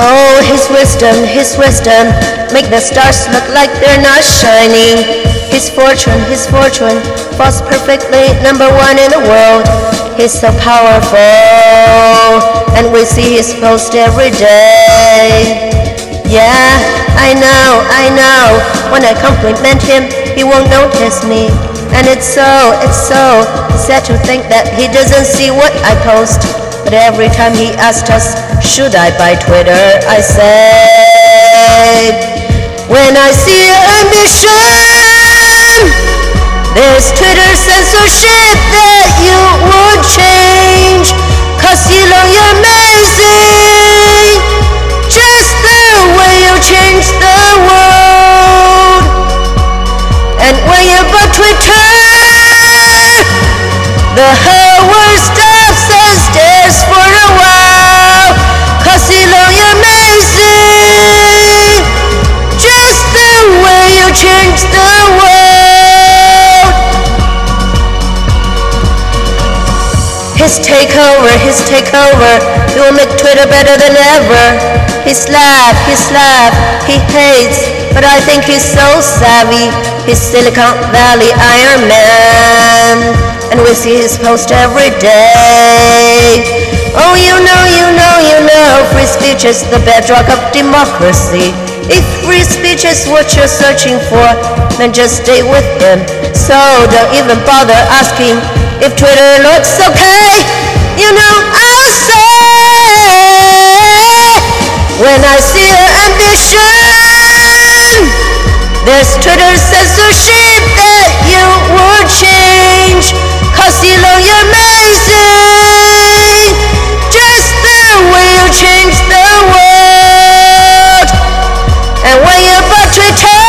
Oh, his wisdom, make the stars look like they're not shining. His fortune, falls perfectly #1 in the world. He's so powerful, and we see his post every day. Yeah, I know, when I compliment him, he won't notice me. And it's so sad to think that he doesn't see what I post. But every time he asked us, should I buy Twitter, I say, when I see ambition, there's Twitter censorship that you won't change. Cause you know you're amazing, just the way you change the world. And when you buy Twitter, the whole world stops and stares for a while. Cause you know you're amazing, just the way you change the world. His takeover, he will make Twitter better than ever. His laugh, he hates, but I think he's so savvy. He's Silicon Valley Iron Man, and we see his post every day. Oh, you know, free speech is the bedrock of democracy. If free speech is what you're searching for, then just stay with him. So don't even bother asking if Twitter looks okay. You know, I'll say, when I see your ambition, there's Twitter censorship that you would change. Cause you know you're amazing, just the way you change the world. And when you buy Twitter,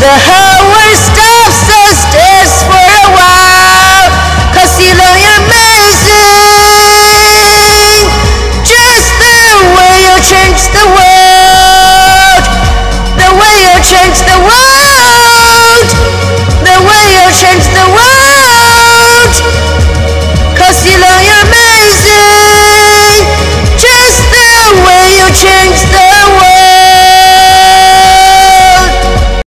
the whole world stops and stares for a while. Cause you know you're amazing, just the way you change the world.